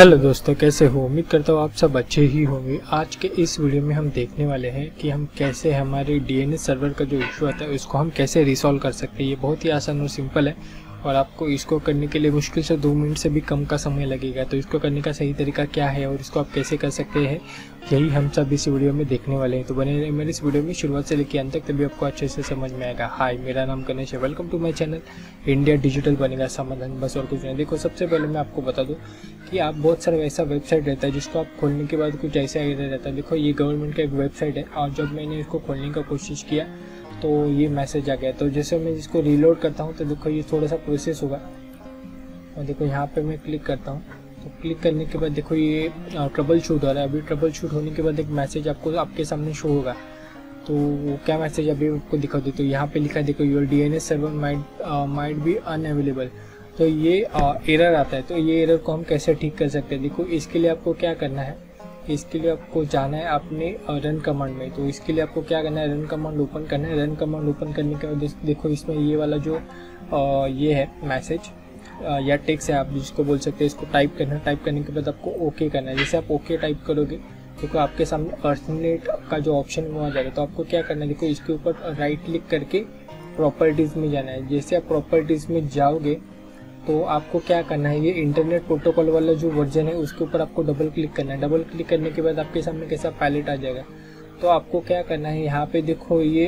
Hello दोस्तों, कैसे हो? उम्मीद करता हूँ आप सब अच्छे ही होंगे। आज के इस वीडियो में हम देखने वाले हैं कि हम कैसे हमारे DNS सर्वर का जो इशू आता है उसको हम कैसे रिसॉल्व कर सकते हैं। ये बहुत ही आसान और सिंपल है और आपको इसको करने के लिए मुश्किल से 2 मिनट से भी कम का समय लगेगा। तो इसको करने का सही तरीका क्या है और इसको आप कैसे कर सकते हैं, यही हम सब इस वीडियो में देखने वाले हैं। तो बने रहिए मेरे इस वीडियो में शुरुआत से लेकर अंत तक, तभी आपको अच्छे से समझ में आएगा। हाय, मेरा नाम गणेश है, welcome to my channel India digital बनेगा समाधान। बस और कुछ नहीं। देखो, सबसे पहले मैं आपको बता दूँ कि आप बहुत सारा ऐसा वेबसाइट रहता है जिसको आप खोलने के बाद कुछ ऐसा एरर रहता है। देखो, ये गवर्नमेंट का एक वेबसाइट है और जब मैंने इसको खोलने का कोशिश किया तो ये मैसेज आ गया। तो जैसे मैं इसको रीलोड करता हूँ तो देखो ये थोड़ा सा प्रोसेस होगा और देखो यहाँ पे मैं क्लिक करता हूँ। तो क्लिक करने के बाद देखो ये ट्रबल शूट हो रहा है। अभी ट्रबल शूट होने के बाद एक मैसेज आपको आपके सामने शो होगा। तो वो क्या मैसेज अभी आपको दिखा दे, तो यहाँ पे लिखा देखो your DNS server might be unavailable. तो ये एरर आता है। तो ये एरर को हम कैसे ठीक कर सकते हैं? देखो, इसके लिए आपको क्या करना है, इसके लिए आपको जाना है अपने रन कमांड में। तो इसके लिए आपको क्या करना है, रन कमांड ओपन करना है। रन कमांड ओपन करने के बाद देखो इसमें ये वाला जो ये है मैसेज या टेक्स्ट है, आप जिसको बोल सकते हैं, इसको टाइप करना है। टाइप करने के बाद आपको ओके करना है। जैसे आप ओके टाइप करोगे देखो आपके सामने अर्थनेट का जो ऑप्शन वो आ जाएगा। तो आपको क्या करना है, देखो इसके ऊपर राइट क्लिक करके प्रॉपर्टीज़ में जाना है। जैसे आप प्रॉपर्टीज़ में जाओगे तो आपको क्या करना है, ये इंटरनेट प्रोटोकॉल वाला जो वर्जन है उसके ऊपर आपको डबल क्लिक करना है। डबल क्लिक करने के बाद आपके सामने कैसा पैलेट आ जाएगा। तो आपको क्या करना है, यहाँ पे देखो ये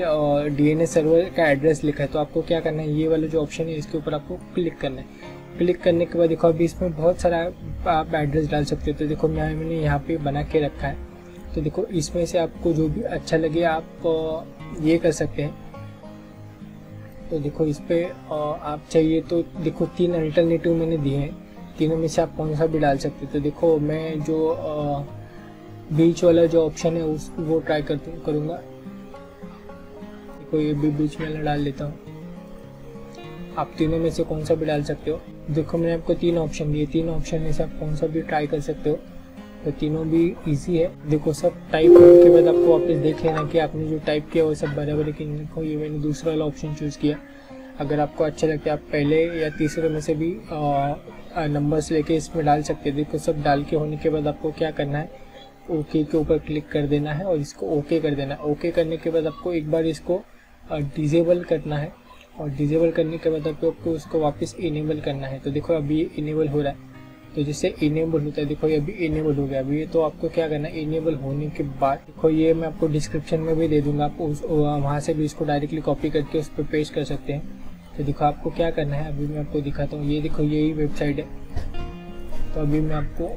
DNS सर्वर का एड्रेस लिखा है। तो आपको क्या करना है, ये वाला जो ऑप्शन है इसके ऊपर आपको क्लिक करना है। क्लिक करने के बाद देखो अभी इसमें बहुत सारा आप एड्रेस डाल सकते हो। तो देखो मैंने यहाँ पर बना के रखा है। तो देखो इसमें से आपको जो भी अच्छा लगे आप ये कर सकते हैं। तो देखो इस पर आप चाहिए तो देखो 3 अल्टरनेटिव मैंने दिए हैं, तीनों में से आप कौन सा भी डाल सकते हैं। तो देखो मैं जो बीच वाला जो ऑप्शन है उस वो ट्राई करूँगा। देखो ये भी बीच में डाल लेता हूँ। आप तीनों में से कौन सा भी डाल सकते हो। देखो मैंने आपको 3 ऑप्शन दिए, 3 ऑप्शन में से आप कौन सा भी ट्राई कर सकते हो। तो तीनों भी इजी है। देखो सब टाइप करने के बाद आपको वापस देख लेना कि आपने जो टाइप किया वो सब बराबर है कि नहीं। ये मैंने दूसरा वाला ऑप्शन चूज़ किया। अगर आपको अच्छा लगता है आप पहले या तीसरे में से भी नंबर्स लेके इसमें डाल सकते हैं। देखो सब डाल के होने के बाद आपको क्या करना है, ओके के ऊपर क्लिक कर देना है और इसको ओके कर देना है। ओके करने के बाद आपको एक बार इसको डिजेबल करना है और डिजेबल करने के बाद आपको उसको वापस इनेबल करना है। तो देखो अभी ये इनेबल हो रहा है। तो जैसे इनेबल होता है देखो ये अभी इनेबल हो गया। अभी ये तो आपको क्या करना है, इनेबल होने के बाद देखो ये मैं आपको डिस्क्रिप्शन में भी दे दूंगा, आप उस वहाँ से भी इसको डायरेक्टली कॉपी करके उस पर पेस्ट कर सकते हैं। तो देखो आपको क्या करना है, अभी मैं आपको दिखाता हूँ। ये देखो यही वेबसाइट है। तो अभी मैं आपको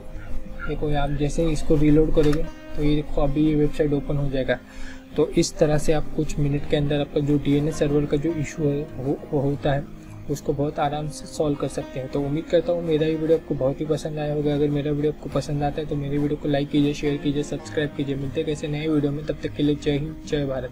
देखो आप जैसे इसको रीलोड करोगे तो ये देखो अभी ये वेबसाइट ओपन हो जाएगा। तो इस तरह से आप कुछ मिनट के अंदर आपका जो DNS सर्वर का जो इशू होता है उसको बहुत आराम से सॉल्व कर सकते हैं। तो उम्मीद करता हूँ मेरा ये वीडियो आपको बहुत ही पसंद आया होगा। अगर मेरा वीडियो आपको पसंद आता है तो मेरे वीडियो को लाइक कीजिए, शेयर कीजिए, सब्सक्राइब कीजिए। मिलते हैं कैसे नए वीडियो में, तब तक के लिए जय हिंद, जय भारत।